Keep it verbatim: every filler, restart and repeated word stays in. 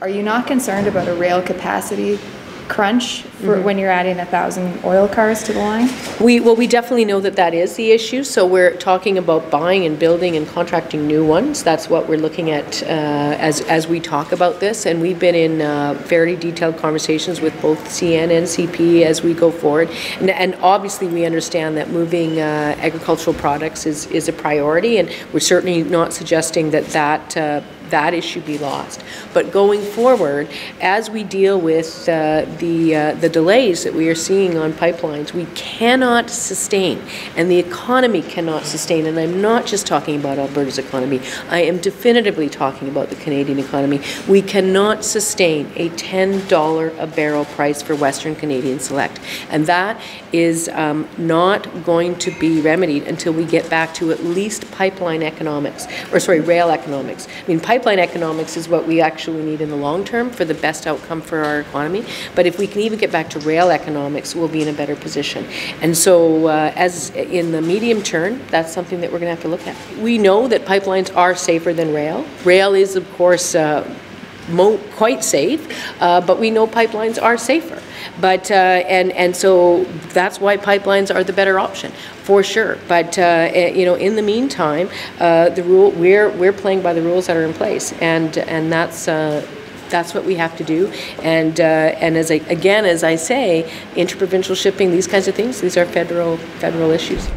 Are you not concerned about a rail capacity crunch for mm-hmm. when you're adding a thousand oil cars to the line? We well, we definitely know that that is the issue. So we're talking about buying and building and contracting new ones. That's what we're looking at uh, as as we talk about this. And we've been in uh, very detailed conversations with both C N and C P as we go forward. And, and obviously, we understand that moving uh, agricultural products is is a priority, and we're certainly not suggesting that that. Uh, that issue be lost. But going forward, as we deal with uh, the uh, the delays that we are seeing on pipelines, we cannot sustain, and the economy cannot sustain, and I'm not just talking about Alberta's economy, I am definitively talking about the Canadian economy. We cannot sustain a ten dollars a barrel price for Western Canadian Select, and that is um, not going to be remedied until we get back to at least pipeline economics, or sorry, rail economics. I mean, pipeline Pipeline economics is what we actually need in the long term for the best outcome for our economy. But if we can even get back to rail economics, we'll be in a better position. And so uh, as in the medium term, that's something that we're going to have to look at. We know that pipelines are safer than rail. Rail is, of course, uh, mo quite safe, uh, but we know pipelines are safer. But uh, and and so that's why pipelines are the better option for sure. But uh, you know, in the meantime, uh, the rule we're we're playing by the rules that are in place, and and that's uh, that's what we have to do. And uh, and as I, again as I say, interprovincial shipping, these kinds of things, these are federal federal issues.